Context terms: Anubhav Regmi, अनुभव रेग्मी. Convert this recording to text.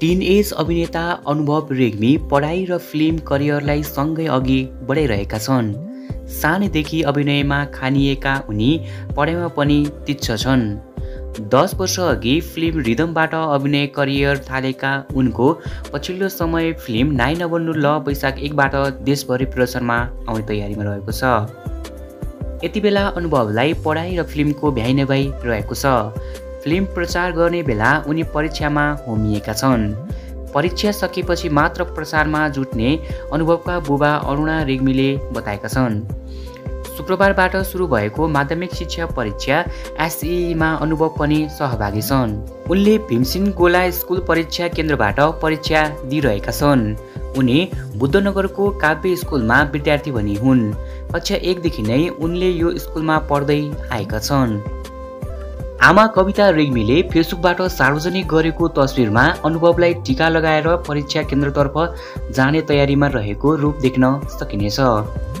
Teenage अभिनेता अनुभव रेग्मी पढाइ र फिल्म करियरलाई सँगै अघि बढाइरहेका छन्। सानैदेखि अभिनयमा खानिएका उनी पढाइमा पनि तीक्ष्ण छन्। 10 वर्ष अघि फिल्म रिदमबाट अभिनय करियर थालेका उनको पछिल्लो समय फिल्म 9/99 बैशाख 1बाट देशभरि प्रदर्शनमा आउने तयारीमा रहेको छ। यति बेला अनुभवलाई पढाइ र फिल्मको भ्याइनभाइ रहेको छ। फिल्म प्रचार गर्ने बेला उनी परीक्षामा होमिएका छन्। परीक्षा सकेपछि मात्र प्रचारमा जुट्ने अनुभवका बुबा अरुणा रेग्मीले बताएका छन्। शुक्रबारबाट सुरु भएको माध्यमिक शिक्षा परीक्षा एसईईमा अनुभव पनि सहभागी छन्। उनले भीमसेन गोला स्कुल परीक्षा केन्द्रबाट परीक्षा दिइरहेका छन्। उनी बुद्धनगरको काव्य स्कुलमा विद्यार्थी भनी हुन्। कक्षा 1देखि नै उनले यो स्कुलमा पढ्दै आएका छन्। आमा कबिता रेग्मीले फेसबुकबाट सार्वजनिक गरेको तस्विरमा अनुभवलाई टीका लगाएर परीक्षा केन्द्रतर्फ जाने तयारीमा रहेको रूप देख्न सकिनेछ।